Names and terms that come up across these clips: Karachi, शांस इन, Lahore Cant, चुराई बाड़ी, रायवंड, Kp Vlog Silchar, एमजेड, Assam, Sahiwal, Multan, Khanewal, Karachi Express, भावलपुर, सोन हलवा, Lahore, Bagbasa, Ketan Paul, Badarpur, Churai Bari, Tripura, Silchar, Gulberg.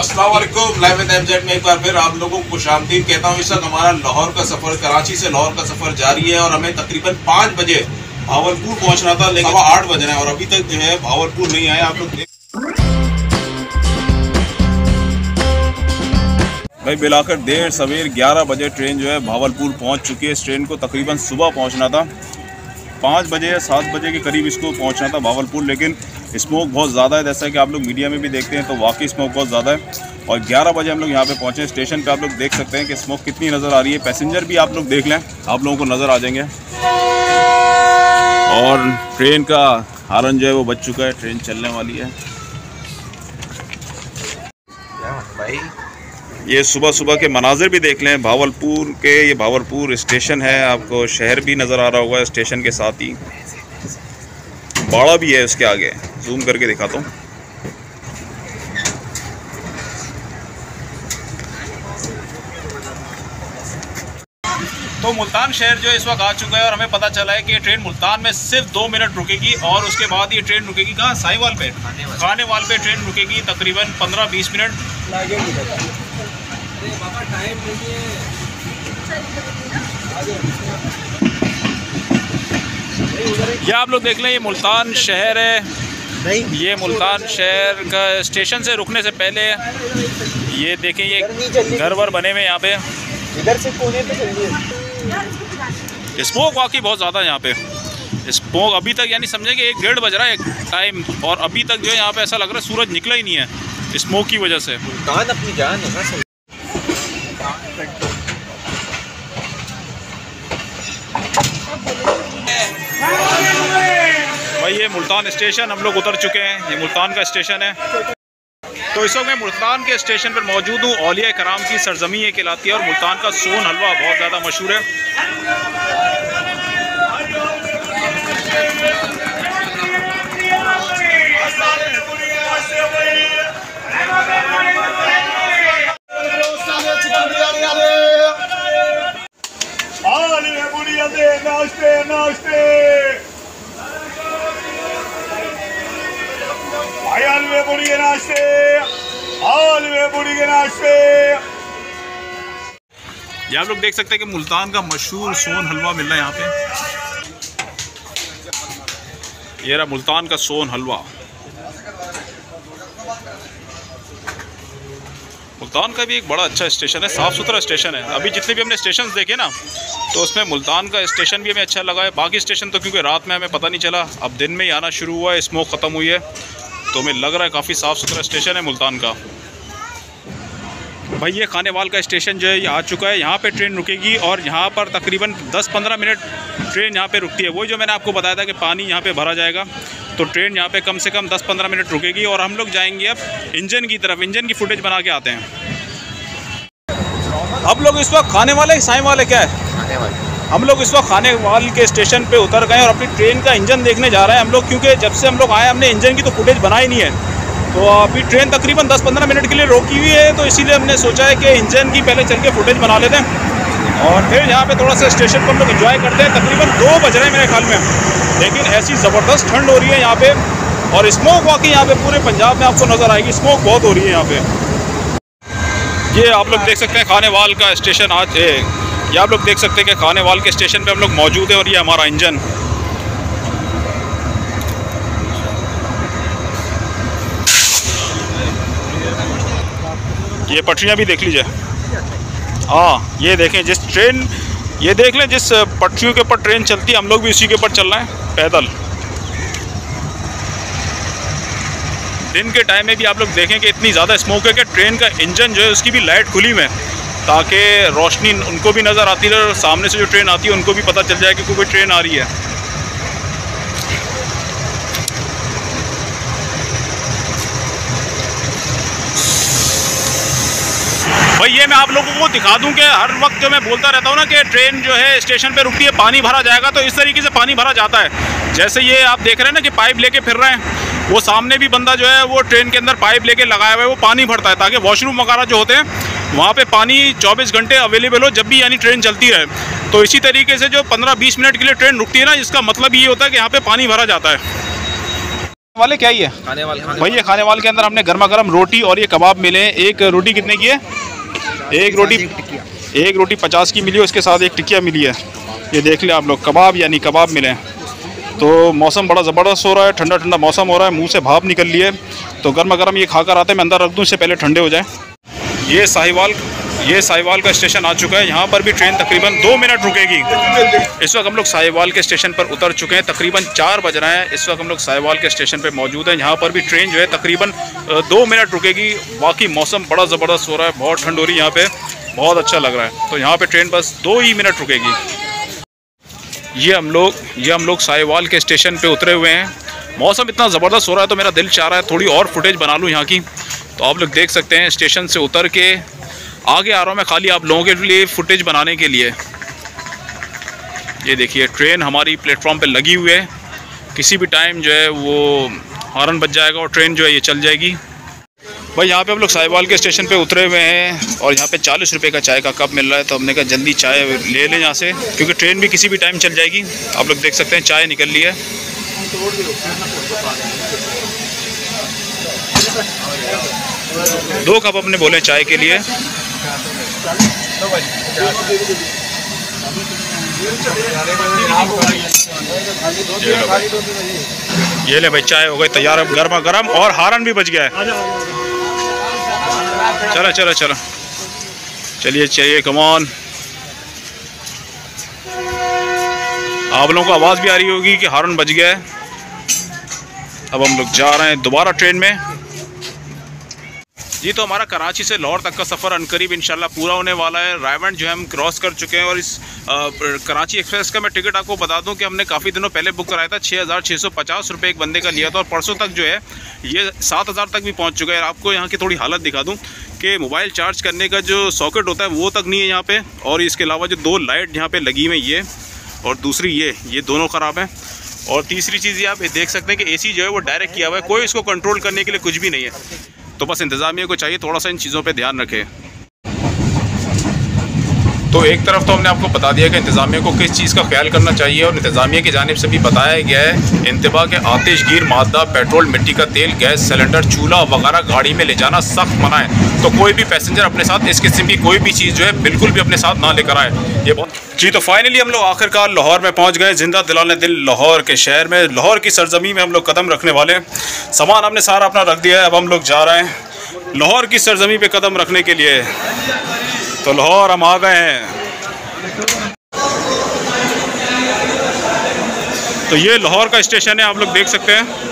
अस्सलाम वालेकुम, live with एमजेड में एक बार फिर आप लोगों को खुशामदीद कहता हूँ। इस वक्त हमारा लाहौर का सफ़र, कराची से लाहौर का सफ़र जारी है और हमें तकरीबन 5 बजे भावलपुर पहुँचना था, लेकिन 8 बज रहे हैं और अभी तक जो है भावलपुर नहीं आया। आप लोग भाई बिलाकर देर सवेर 11 बजे ट्रेन जो है भावलपुर पहुँच चुकी है। इस ट्रेन को तकरीबन सुबह पहुँचना था, 5 बजे या 7 बजे के करीब इसको पहुँचना था भावलपुर, लेकिन स्मोक बहुत ज़्यादा है, जैसा कि आप लोग मीडिया में भी देखते हैं। तो वाकई स्मोक बहुत ज़्यादा है और 11 बजे हम लोग यहाँ पे पहुँचे। स्टेशन पे आप लोग देख सकते हैं कि स्मोक कितनी नज़र आ रही है। पैसेंजर भी आप लोग देख लें, आप लोगों को नज़र आ जाएंगे। और ट्रेन का हारन जो है वो बज चुका है, ट्रेन चलने वाली है। भाई ये सुबह सुबह के मनाजिर भी देख लें भावलपुर के। ये भावलपुर स्टेशन है, आपको शहर भी नज़र आ रहा होगा, स्टेशन के साथ ही बाड़ा भी है। उसके आगे जूम करके दिखाता हूँ। तो मुल्तान शहर जो इस वक्त आ चुका है और हमें पता चला है कि ये ट्रेन मुल्तान में सिर्फ 2 मिनट रुकेगी और उसके बाद ये ट्रेन रुकेगी कहाँ, साहिवाल पे, खानेवाल पे ट्रेन रुकेगी तकरीबन 15-20 मिनट। ये आप लोग देख लें, ये मुल्तान शहर है। ये मुल्तान शहर का स्टेशन से रुकने से पहले ये देखें, ये घर वर बने हुए यहाँ पे। इधर से कोने पे चलिए। स्मोक वाकई बहुत ज़्यादा है यहाँ पे। स्मोक अभी तक यानी समझे कि 1-1.5 बज रहा है एक टाइम और अभी तक जो है यहाँ पे ऐसा लग रहा है सूरज निकला ही नहीं है स्मोक की वजह से। मुल्तान अपनी जान है। भाई ये मुल्तान स्टेशन, हम लोग उतर चुके हैं, ये मुल्तान का स्टेशन है। तो इस वक्त मैं मुल्तान के स्टेशन पर मौजूद हूँ। औलिया कराम की सरजमी ये कहलाती है और मुल्तान का सोन हलवा बहुत ज़्यादा मशहूर है। ये आप लोग देख सकते हैं कि मुल्तान का मशहूर सोन हलवा मिल रहा है यहाँ पे। ये रहा मुल्तान का सोन हलवा। मुल्तान का भी एक बड़ा अच्छा स्टेशन है, साफ़ सुथरा स्टेशन है। अभी जितने भी हमने स्टेशन देखे ना, तो उसमें मुल्तान का स्टेशन भी हमें अच्छा लगा है। बाकी स्टेशन तो क्योंकि रात में हमें पता नहीं चला, अब दिन में ही आना शुरू हुआ है, स्मोक ख़त्म हुई है, तो हमें लग रहा है काफ़ी साफ़ सुथरा स्टेशन है मुल्तान का। भाई ये खानेवाल का स्टेशन जो है ये आ चुका है, यहाँ पे ट्रेन रुकेगी और यहाँ पर तकरीबन 10-15 मिनट ट्रेन यहाँ पे रुकती है। वही जो मैंने आपको बताया था कि पानी यहाँ पे भरा जाएगा, तो ट्रेन यहाँ पे कम से कम 10-15 मिनट रुकेगी और हम लोग जाएंगे अब इंजन की तरफ। इंजन की फुटेज बना के आते हैं। हम लोग इस वक्त खानेवाल है, साहिवाल है, क्या है, हम लोग इस वक्त खानेवाल के स्टेशन पे उतर गए और अपनी ट्रेन का इंजन देखने जा रहे हैं हम लोग, क्योंकि जब से हम लोग आए हमने इंजन की तो फुटेज बनाई नहीं है। तो अभी ट्रेन तकरीबन 10-15 मिनट के लिए रोकी हुई है, तो इसीलिए हमने सोचा है कि इंजन की पहले चल के फुटेज बना लेते हैं और फिर यहाँ पे थोड़ा सा स्टेशन पर हम लोग इंजॉय करते हैं। तकरीबन 2 बज रहे हैं मेरे ख्याल में, लेकिन ऐसी ज़बरदस्त ठंड हो रही है यहाँ पर और स्मोक वाकई यहाँ पर पूरे पंजाब में आपको नज़र आएगी, स्मोक बहुत हो रही है यहाँ पर। ये आप लोग देख सकते हैं खानेवाल का स्टेशन आज, ये आप लोग देख सकते हैं कि खानेवाल के स्टेशन पे हम लोग मौजूद हैं और ये हमारा इंजन। ये पटरियां भी देख लीजिए। हाँ ये देखें, जिस ट्रेन ये देख लें जिस पटरियों के ऊपर ट्रेन चलती है, हम लोग भी उसी के ऊपर चलना है पैदल। दिन के टाइम में भी आप लोग देखें कि इतनी ज़्यादा स्मोक है कि ट्रेन का इंजन जो है उसकी भी लाइट खुली में, ताकि रोशनी उनको भी नज़र आती रहे और सामने से जो ट्रेन आती है उनको भी पता चल जाए कि कोई ट्रेन आ रही है। भाई ये मैं आप लोगों को दिखा दूं कि हर वक्त जो मैं बोलता रहता हूं ना कि ट्रेन जो है स्टेशन पे रुकती है, पानी भरा जाएगा, तो इस तरीके से पानी भरा जाता है। जैसे ये आप देख रहे हैं ना कि पाइप लेके फिर रहे हैं, वो सामने भी बंदा जो है वो ट्रेन के अंदर पाइप लेके लगाया हुआ है, वो पानी भरता है ताकि वॉशरूम वगैरह जो होते हैं वहाँ पे पानी 24 घंटे अवेलेबल हो, जब भी यानी ट्रेन चलती रहे। तो इसी तरीके से जो 15-20 मिनट के लिए ट्रेन रुकती है ना, इसका मतलब ये होता है कि यहाँ पे पानी भरा जाता है। वाले क्या ही है खानेवाल भाई, ये खानेवाल के अंदर हमने गर्मा गर्म रोटी और ये कबाब मिले हैं। एक रोटी कितने की है? एक रोटी 50 की मिली है, उसके साथ एक टिकिया मिली है। ये देख लें आप लोग, कबाब यानी कबाब मिले। तो मौसम बड़ा ज़बरदस्त हो रहा है, ठंडा ठंडा मौसम हो रहा है, मुंह से भाप निकल रही है। तो गर्मा गर्म ये खाकर आते हैं, मैं अंदर रख दूँ इससे पहले ठंडे हो जाए। ये साहिवाल का स्टेशन आ चुका है। यहाँ पर भी ट्रेन तकरीबन 2 मिनट रुकेगी। इस वक्त हम लोग साहिवाल के स्टेशन पर उतर चुके हैं, तकरीबन 4 बज रहे हैं। इस वक्त हम लोग साहिवाल के स्टेशन पर मौजूद हैं। यहाँ पर भी ट्रेन जो है तकरीबन 2 मिनट रुकेगी। बाकी मौसम बड़ा ज़बरदस्त हो रहा है, बहुत ठंड हो रही है यहाँ पे, बहुत अच्छा लग रहा है। तो यहाँ पर ट्रेन बस 2 ही मिनट रुकेगी। ये हम लोग साहिवाल के स्टेशन पर उतरे हुए हैं। मौसम इतना ज़बरदस्त हो रहा है तो मेरा दिल चाह रहा है थोड़ी और फुटेज बना लूँ यहाँ की। तो आप लोग देख सकते हैं, स्टेशन से उतर के आगे आ रहा हूँ मैं खाली आप लोगों के लिए फुटेज बनाने के लिए। ये देखिए, ट्रेन हमारी प्लेटफॉर्म पे लगी हुई है। किसी भी टाइम जो है वो हॉर्न बज जाएगा और ट्रेन जो है ये चल जाएगी। भाई यहाँ पे हम लोग साहिवाल के स्टेशन पे उतरे हुए हैं और यहाँ पे 40 रुपये का चाय का कप मिल रहा है। तो हमने कहा जल्दी चाय ले लें यहाँ से, क्योंकि ट्रेन भी किसी भी टाइम चल जाएगी। आप लोग देख सकते हैं चाय निकल रही है। 2 कप हमने बोले चाय के लिए। ये ले भाई, चाय हो गई तैयार, अब गर्मा गर्म, और हारन भी बज गया है। चलो चलो चलो, चलिए चलिए, कमान। आप लोगों को आवाज़ भी आ रही होगी कि हारन बज गया है। अब हम लोग जा रहे हैं दोबारा ट्रेन में। जी, तो हमारा कराची से लाहौर तक का सफ़र अनकरीब इंशाल्लाह पूरा होने वाला है। रायवंड जो है हम क्रॉस कर चुके हैं। और इस कराची एक्सप्रेस का मैं टिकट आपको बता दूं कि हमने काफ़ी दिनों पहले बुक कराया था। 6,650 रुपये एक बंदे का लिया था, और परसों तक जो है ये 7,000 तक भी पहुंच चुका है। आपको यहाँ की थोड़ी हालत दिखा दूँ कि मोबाइल चार्ज करने का जो सॉकेट होता है वो तक नहीं है यहाँ पर। और इसके अलावा जो 2 लाइट यहाँ पर लगी हुई, ये और दूसरी ये दोनों ख़राब हैं। और तीसरी चीज़ ये आप देख सकते हैं कि ए सी जो है वो डायरेक्ट किया हुआ है, कोई इसको कंट्रोल करने के लिए कुछ भी नहीं है। तो बस इंतज़ामिया को चाहिए थोड़ा सा इन चीज़ों पे ध्यान रखे। तो एक तरफ तो हमने आपको बता दिया कि इंतज़ामिया को किस चीज़ का ख्याल करना चाहिए, और इंतज़ामिया की जानिब से भी बताया गया है इंतबा के आतिशगीर मादा, पेट्रोल, मिट्टी का तेल, गैस सिलेंडर, चूल्हा वगैरह गाड़ी में ले जाना सख्त मना है। तो कोई भी पैसेंजर अपने साथ इस किस्म की कोई भी चीज़ जो है बिल्कुल भी अपने साथ ना लेकर आए। ये बहुत जी। तो फाइनली हम लोग आखिरकार लाहौर में पहुंच गए, जिंदा दिलाने दिल लाहौर के शहर में, लाहौर की सरजमी में हम लोग कदम रखने वाले। सामान हमने सारा अपना रख दिया है, अब हम लोग जा रहे हैं लाहौर की सरजमी पे कदम रखने के लिए। तो लाहौर हम आ गए हैं। तो ये लाहौर का स्टेशन है, आप लोग देख सकते हैं।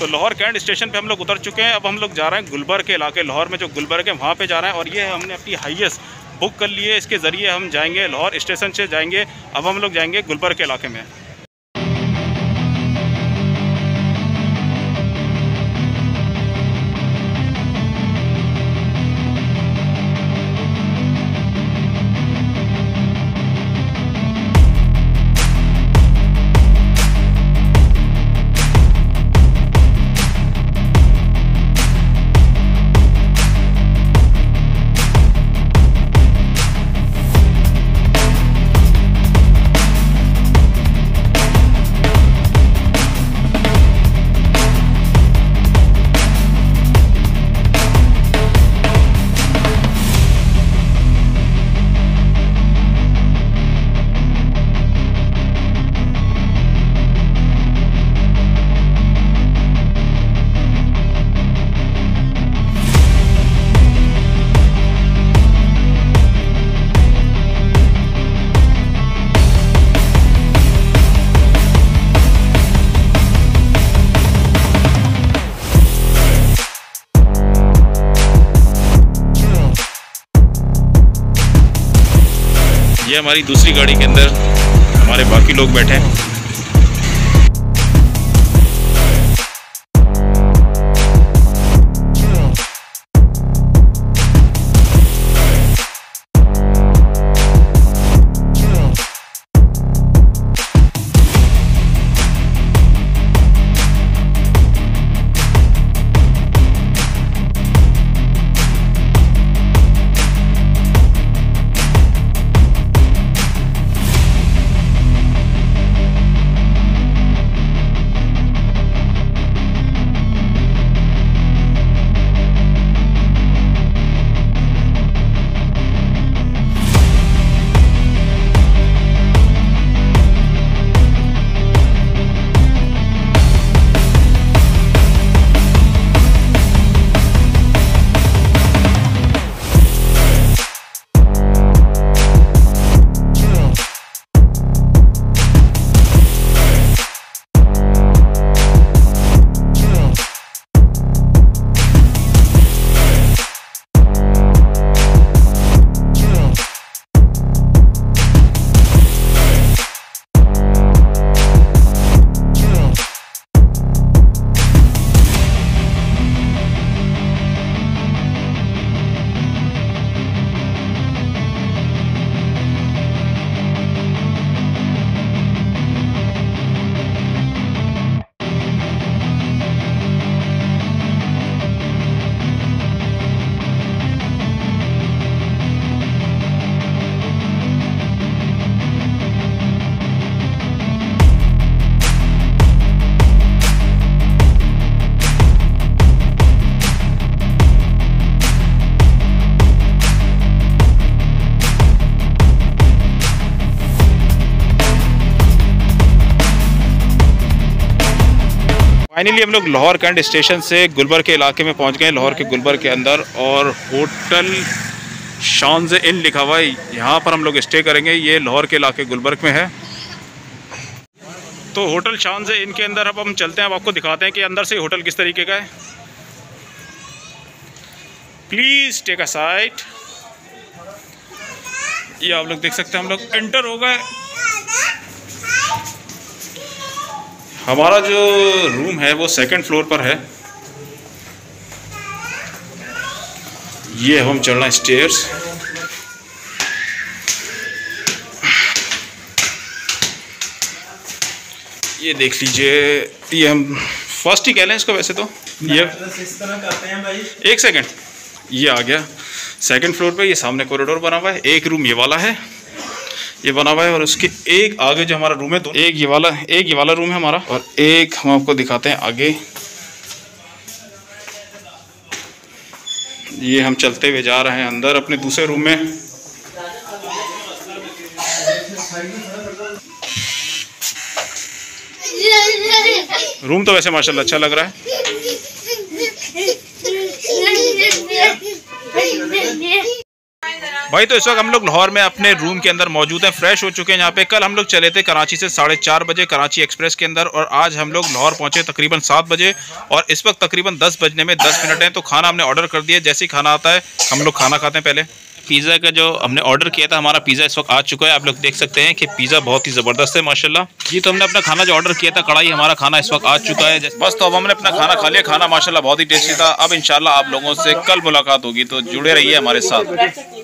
तो लाहौर कैंट स्टेशन पे हम लोग उतर चुके हैं। अब हम लोग जा रहे हैं गुलबर्ग के इलाके, लाहौर में जो गुलबर्ग है वहाँ पे जा रहे हैं। और ये हमने अपनी हाईएस्ट बुक कर ली है, इसके ज़रिए हम जाएंगे लाहौर स्टेशन से जाएंगे। अब हम लोग जाएंगे गुलबर्ग के इलाके में। ये हमारी दूसरी गाड़ी के अंदर हमारे बाकी लोग बैठे हैं। फाइनली हम लोग लाहौर कैंट स्टेशन से गुलबर्ग के इलाके में पहुंच गए, लाहौर के गुलबर्ग के अंदर। और होटल शांस इन लिखा हुआ है, यहाँ पर हम लोग स्टे करेंगे। ये लाहौर के इलाके गुलबर्ग में है। तो होटल शांस इन के अंदर अब हम चलते हैं। अब आपको दिखाते हैं कि अंदर से होटल किस तरीके का है। Please take a side. ये आप लोग देख सकते हैं, हम लोग एंटर हो गए। हमारा जो रूम है वो सेकंड फ्लोर पर है। ये हम चल रहे हैं स्टेयर्स। ये देख लीजिए, ये हम फर्स्ट ही कह लें इसको वैसे तो। ये इस तरह करते हैं भाई, एक सेकंड, ये आ गया सेकंड फ्लोर पे। ये सामने कॉरिडोर बना हुआ है, एक रूम ये वाला है, ये बना हुआ है। और उसके एक आगे जो हमारा रूम है, तो एक ये वाला रूम है हमारा। और एक हम आपको दिखाते हैं आगे। ये हम चलते हुए जा रहे हैं अंदर अपने दूसरे रूम में। रूम तो वैसे माशाल्लाह अच्छा लग रहा है। भाई तो इस वक्त हम लोग लाहौर में अपने रूम के अंदर मौजूद हैं, फ्रेश हो चुके हैं। यहाँ पे कल हम लोग चले थे कराची से 4:30 बजे कराची एक्सप्रेस के अंदर, और आज हम लोग लाहौर पहुँचे तकरीबन 7 बजे। और इस वक्त तकरीबन 10 बजने में 10 मिनट हैं। तो खाना हमने ऑर्डर कर दिया, जैसे ही खाना आता है हम लोग खाना खाते हैं। पहले पिज़्ज़ा का जो हमने ऑर्डर किया था, हमारा पिज़्ज़ा इस वक्त आ चुका है। आप लोग देख सकते हैं कि पिज़्ज़ा बहुत ही ज़बरदस्त है माशाल्लाह। ये तो हमने अपना खाना जो ऑर्डर किया था, कढ़ाई हमारा खाना इस वक्त आ चुका है। बस तो अब हमने अपना खाना खा लिया। खाना माशाल्लाह बहुत ही टेस्टी था। अब इंशाल्लाह आप लोगों से कल मुलाकात होगी, तो जुड़े रहिए हमारे साथ।